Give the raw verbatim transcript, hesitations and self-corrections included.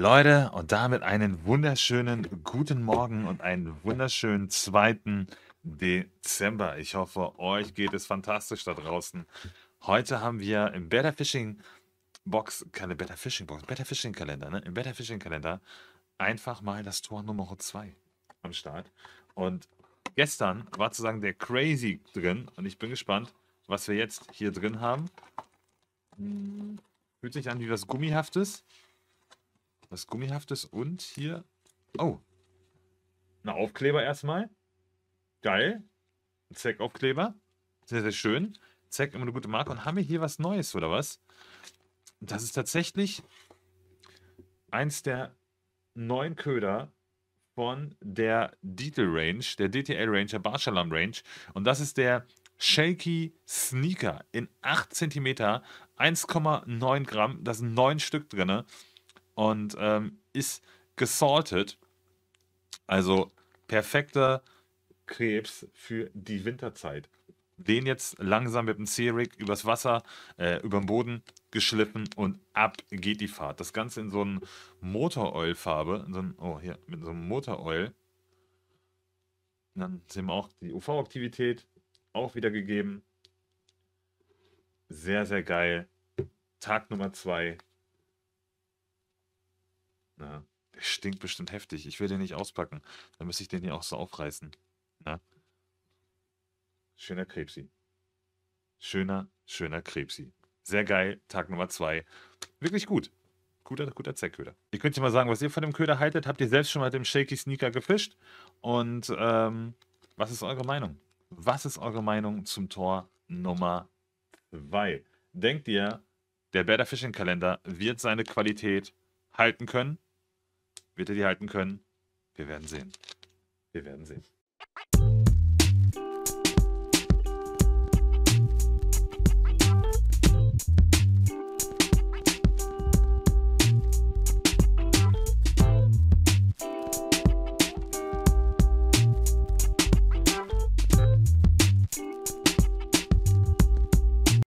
Leute, und damit einen wunderschönen guten Morgen und einen wunderschönen zweiten Dezember. Ich hoffe, euch geht es fantastisch da draußen. Heute haben wir im Better Fishing Box, keine Better Fishing Box, Better Fishing Kalender, ne? Im Better Fishing Kalender einfach mal das Tor Nummer zwei am Start. Und gestern war zu sagen der Crazy drin und ich bin gespannt, was wir jetzt hier drin haben. Fühlt sich an wie was Gummihaftes. Was Gummihaftes und hier... Oh! Ein Aufkleber erstmal. Geil. Ein Zeck-Aufkleber. Sehr, sehr schön. Zeck, immer eine gute Marke. Und haben wir hier was Neues, oder was? Das ist tatsächlich eins der neuen Köder von der D T L Range, der D T L Range, der Barsch Alarm Range. Und das ist der Shaky Sneaker in acht Zentimeter, eins Komma neun Gramm. Da sind neun Stück drin. Und ähm, ist gesaltet, also perfekter Krebs für die Winterzeit. Den jetzt langsam mit dem C-Rig übers Wasser, äh, über den Boden geschliffen und ab geht die Fahrt. Das Ganze in so einem Motoröl-Farbe, so ein, oh hier, mit so einem Motoröl. Dann sehen wir auch die U V-Aktivität, auch wieder gegeben. Sehr, sehr geil. Tag Nummer zwei. Na, der stinkt bestimmt heftig. Ich will den nicht auspacken. Dann müsste ich den hier auch so aufreißen. Na? Schöner Krebsi. Schöner, schöner Krebsi. Sehr geil. Tag Nummer zwei. Wirklich gut. Guter, guter Zeckköder. Ihr könnt ja mal sagen, was ihr von dem Köder haltet. Habt ihr selbst schon mal mit dem Shaky Sneaker gefischt? Und ähm, was ist eure Meinung? Was ist eure Meinung zum Tor Nummer zwei? Denkt ihr, der Better Fishing Kalender wird seine Qualität halten können? Wird er die halten können? Wir werden sehen. Wir werden sehen.